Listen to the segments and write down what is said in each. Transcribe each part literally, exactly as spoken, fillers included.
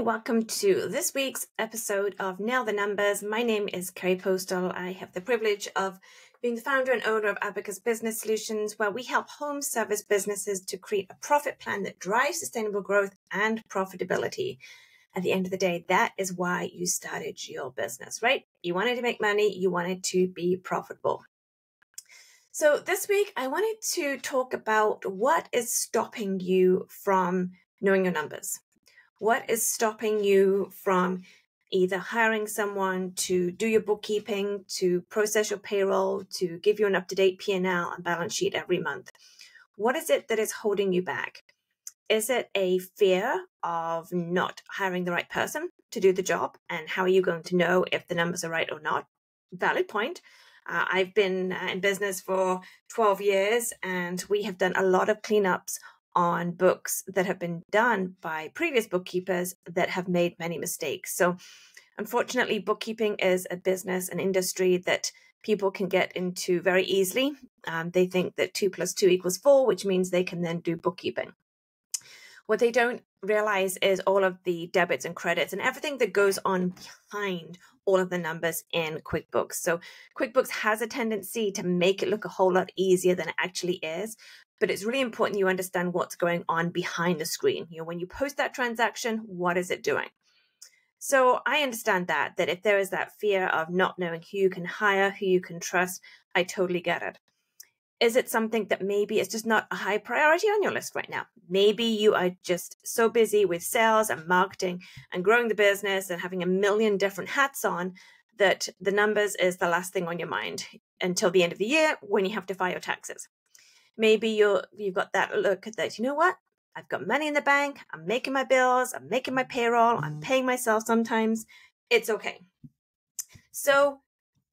and welcome to this week's episode of Nail the Numbers. My name is Kerry Postel. I have the privilege of being the founder and owner of Abacus Business Solutions, where we help home service businesses to create a profit plan that drives sustainable growth and profitability. At the end of the day, that is why you started your business, right? You wanted to make money, you wanted to be profitable. So this week, I wanted to talk about what is stopping you from knowing your numbers. What is stopping you from either hiring someone to do your bookkeeping, to process your payroll, to give you an up-to-date P and L and balance sheet every month? What is it that is holding you back? Is it a fear of not hiring the right person to do the job? And how are you going to know if the numbers are right or not? Valid point. Uh, I've been in business for twelve years, and we have done a lot of cleanups on books that have been done by previous bookkeepers that have made many mistakes. So unfortunately, bookkeeping is a business, an industry that people can get into very easily. Um, they think that two plus two equals four, which means they can then do bookkeeping. What they don't realize is all of the debits and credits and everything that goes on behind all of the numbers in QuickBooks. So QuickBooks has a tendency to make it look a whole lot easier than it actually is. But it's really important you understand what's going on behind the screen. You know, when you post that transaction, what is it doing? So I understand that, that if there is that fear of not knowing who you can hire, who you can trust, I totally get it. Is it something that maybe it's just not a high priority on your list right now? Maybe you are just so busy with sales and marketing and growing the business and having a million different hats on that the numbers is the last thing on your mind until the end of the year when you have to file your taxes. Maybe you're, you've got that look that, you know what, I've got money in the bank, I'm making my bills, I'm making my payroll, I'm paying myself sometimes, it's okay. So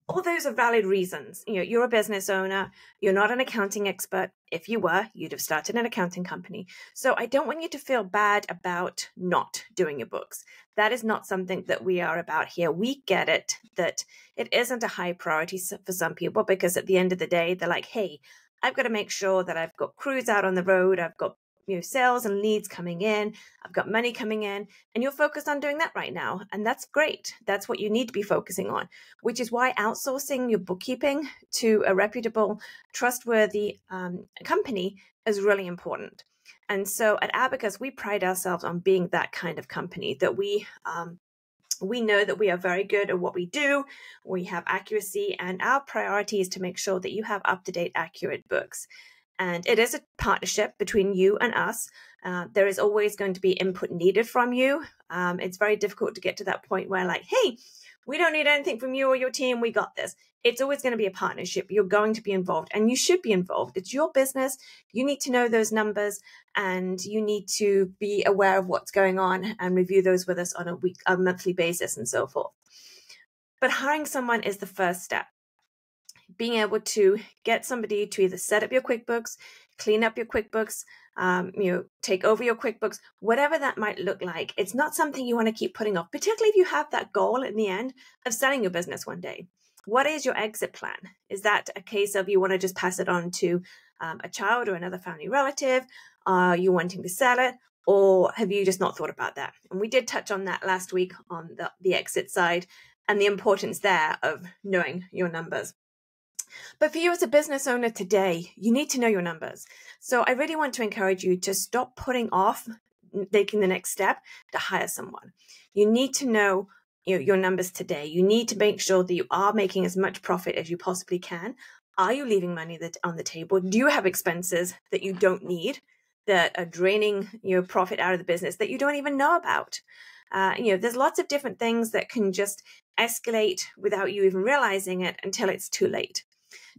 all those are valid reasons. You know, you're a business owner, you're not an accounting expert. If you were, you'd have started an accounting company. So I don't want you to feel bad about not doing your books. That is not something that we are about here. We get it that it isn't a high priority for some people because at the end of the day, they're like, hey, I've got to make sure that I've got crews out on the road, I've got you know, sales and leads coming in, I've got money coming in, and you're focused on doing that right now. And that's great. That's what you need to be focusing on, which is why outsourcing your bookkeeping to a reputable, trustworthy um, company is really important. And so at Abacus, we pride ourselves on being that kind of company that we um, We know that we are very good at what we do, we have accuracy, and our priority is to make sure that you have up-to-date, accurate books. And it is a partnership between you and us. Uh, there is always going to be input needed from you. Um, it's very difficult to get to that point where like, hey, we don't need anything from you or your team, we got this. It's always going to be a partnership. You're going to be involved and you should be involved. It's your business. You need to know those numbers and you need to be aware of what's going on and review those with us on a week, a monthly basis and so forth. But hiring someone is the first step. Being able to get somebody to either set up your QuickBooks, clean up your QuickBooks, um, you know, take over your QuickBooks, whatever that might look like. It's not something you want to keep putting off, particularly if you have that goal in the end of selling your business one day. What is your exit plan? Is that a case of you want to just pass it on to um, a child or another family relative? Are you wanting to sell it? Or have you just not thought about that? And we did touch on that last week on the, the exit side and the importance there of knowing your numbers. But for you as a business owner today, you need to know your numbers. So I really want to encourage you to stop putting off taking the next step to hire someone. You need to know you know, your numbers today. You need to make sure that you are making as much profit as you possibly can. Are you leaving money that on the table? Do you have expenses that you don't need that are draining your profit out of the business that you don't even know about? Uh, you know, there's lots of different things that can just escalate without you even realizing it until it's too late.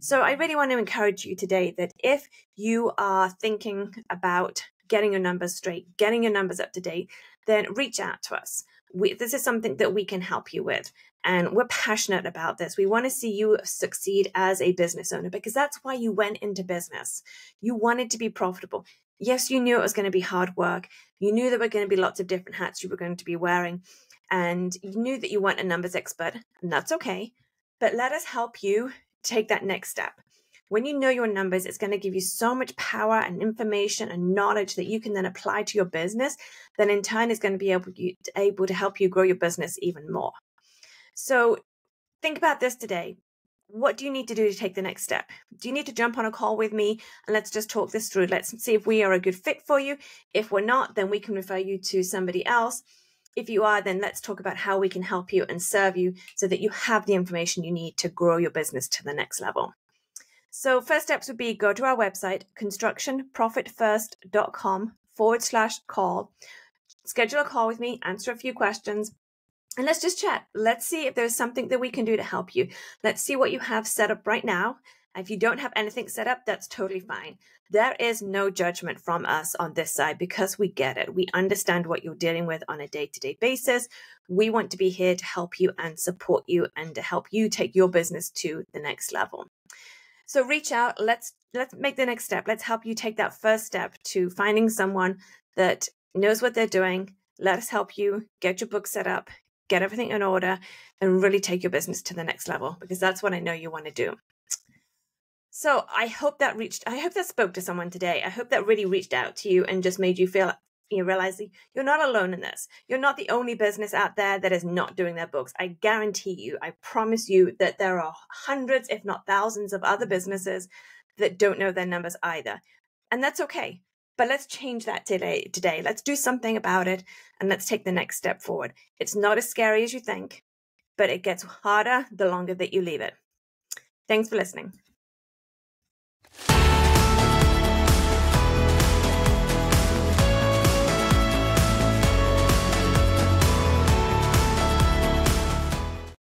So I really want to encourage you today that if you are thinking about getting your numbers straight, getting your numbers up to date, then reach out to us. We, this is something that we can help you with. And we're passionate about this. We want to see you succeed as a business owner because that's why you went into business. You wanted to be profitable. Yes, you knew it was going to be hard work. You knew there were going to be lots of different hats you were going to be wearing. And you knew that you weren't a numbers expert, and that's okay. But let us help you take that next step. When you know your numbers, it's going to give you so much power and information and knowledge that you can then apply to your business, that in turn is going to be able to, able to help you grow your business even more. So think about this today. What do you need to do to take the next step? Do you need to jump on a call with me and let's just talk this through? Let's see if we are a good fit for you. If we're not, then we can refer you to somebody else. If you are, then let's talk about how we can help you and serve you so that you have the information you need to grow your business to the next level. So first steps would be go to our website, construction profit first dot com forward slash call. Schedule a call with me, answer a few questions. And let's just chat. Let's see if there's something that we can do to help you. Let's see what you have set up right now. If you don't have anything set up, that's totally fine. There is no judgment from us on this side because we get it. We understand what you're dealing with on a day-to-day basis. We want to be here to help you and support you and to help you take your business to the next level. So reach out. Let's, let's make the next step. Let's help you take that first step to finding someone that knows what they're doing. Let us help you get your book set up, get everything in order, and really take your business to the next level, because that's what I know you want to do. So I hope that reached, I hope that spoke to someone today. I hope that really reached out to you and just made you feel, you know, realize you're not alone in this. You're not the only business out there that is not doing their books. I guarantee you, I promise you that there are hundreds, if not thousands of other businesses that don't know their numbers either. And that's okay. But let's change that today. Today, let's do something about it, and let's take the next step forward. It's not as scary as you think, but it gets harder the longer that you leave it. Thanks for listening.